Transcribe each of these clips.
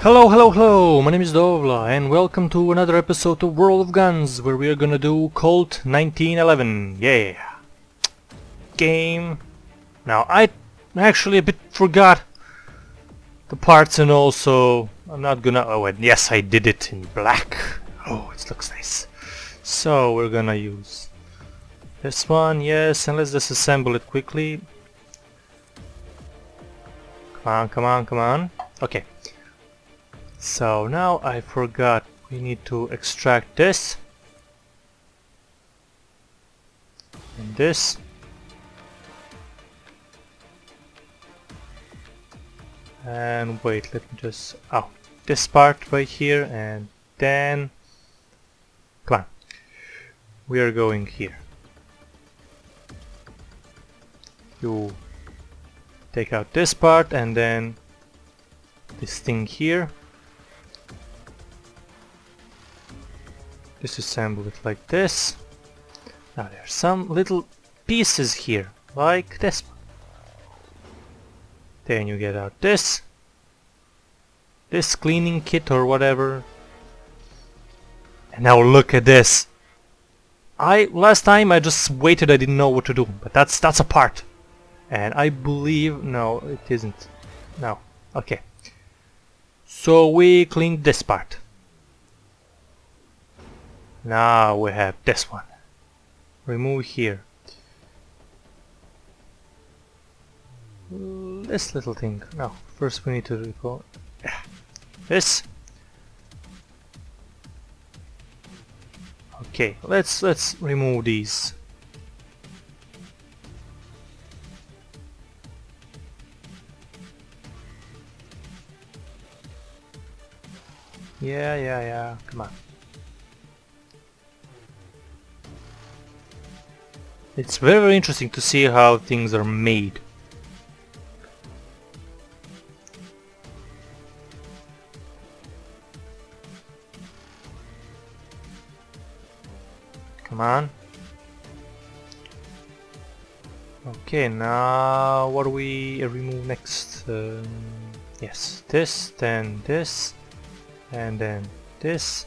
Hello, my name is Dovla and welcome to another episode of World of Guns, where we are gonna do Colt 1911. Yeah. Game. Now, I actually a bit forgot the parts and all, so I'm not gonna... Oh, and yes, I did it in black. Oh, it looks nice. So, we're gonna use this one, yes, and let's disassemble it quickly. Come on. Okay. So now I forgot we need to extract this and this, and wait, let me just, oh, this part right here, and then come on, we are going here. You take out this part and then this thing here. Disassemble it like this. Now there are some little pieces here, like this one. Then you get out this cleaning kit or whatever. And now look at this. Last time I just waited, I didn't know what to do, but that's a part. And I believe, no, it isn't. No, okay. So we cleaned this part. Now we have this one. Remove here. This little thing. No, first we need to recall this. Okay, let's remove these. Yeah. Come on. It's very interesting to see how things are made. Come on. Okay, now what do we remove next? Yes, this, then this, and then this.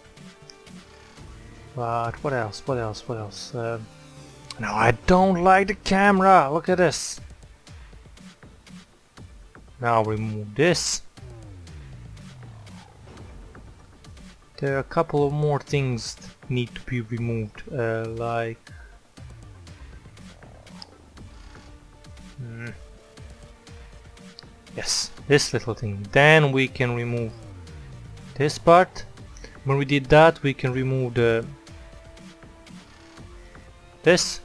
But what else? No, I don't like the camera! Look at this! Now remove this. There are a couple of more things that need to be removed, like... Yes, this little thing. Then we can remove this part. When we did that, we can remove this.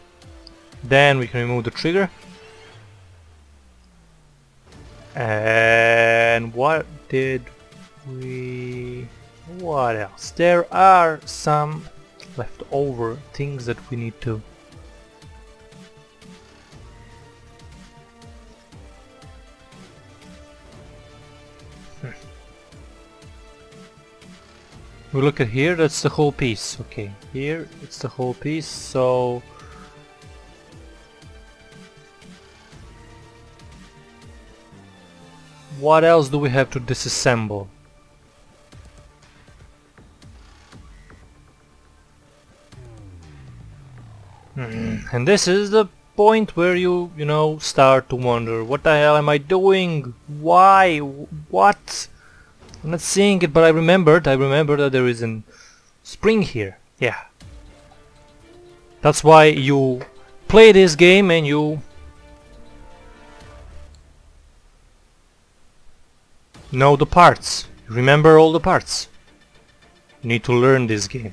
Then we can remove the trigger. And what did we... What else? There are some leftover things that we need to... We look at here, that's the whole piece. Okay, here it's the whole piece, so... What else do we have to disassemble? And this is the point where you know, start to wonder, what the hell am I doing? Why? What? I'm not seeing it, but I remembered that there is a spring here. Yeah. That's why you play this game and you... know the parts. Remember all the parts. You need to learn this game.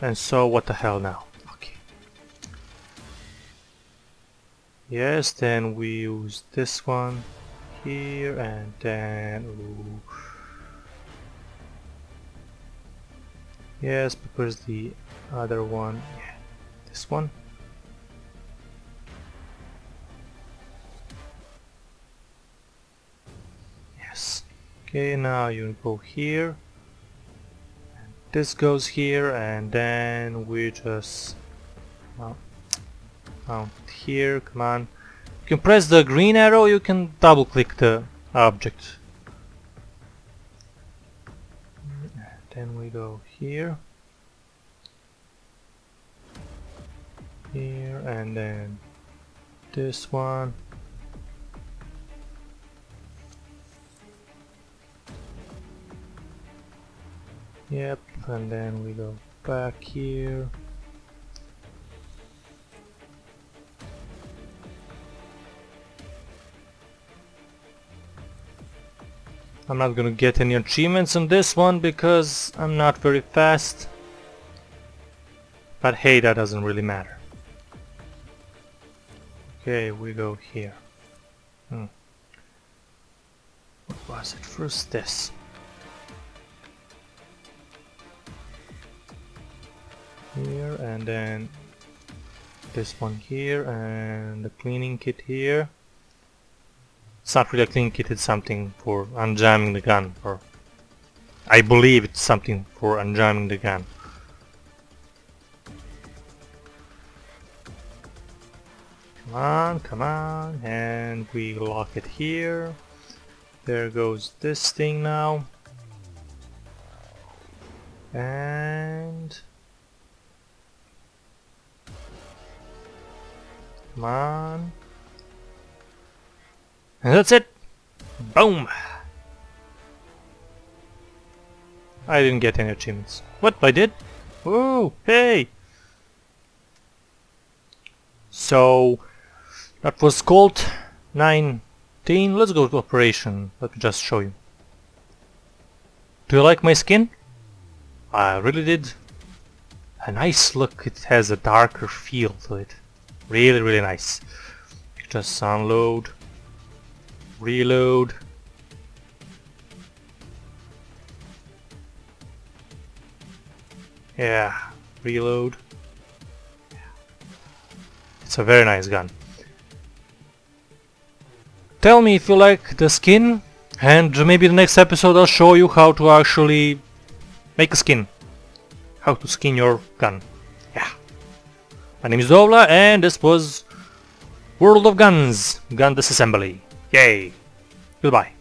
And so what the hell now? Okay. Yes, then we use this one here and then... Ooh. Yes, because the other one... Yeah, this one. Okay, now you go here, and this goes here, and then we just mount here. Come on, you can press the green arrow, you can double click the object. Then we go here, here, and then this one. Yep, and then we go back here. I'm not gonna get any achievements on this one because I'm not very fast. But hey, that doesn't really matter. Okay, we go here. What was it? First this. Here, and then this one here, and the cleaning kit here. It's not really a cleaning kit, it's something for unjamming the gun, or I believe it's something for unjamming the gun. Come on, come on, and we lock it here. There goes this thing now. And come on. And that's it! Boom! I didn't get any achievements. What? I did? Woo! Hey! So, that was Colt 19. Let's go to operation. Let me just show you. Do you like my skin? I really did. A nice look. It has a darker feel to it. Really, really nice. Just unload, reload. Yeah, reload. It's a very nice gun. Tell me if you like the skin, and maybe the next episode I'll show you how to actually make a skin. How to skin your gun. My name is Dovla, and this was World of Guns, gun disassembly. Yay! Goodbye.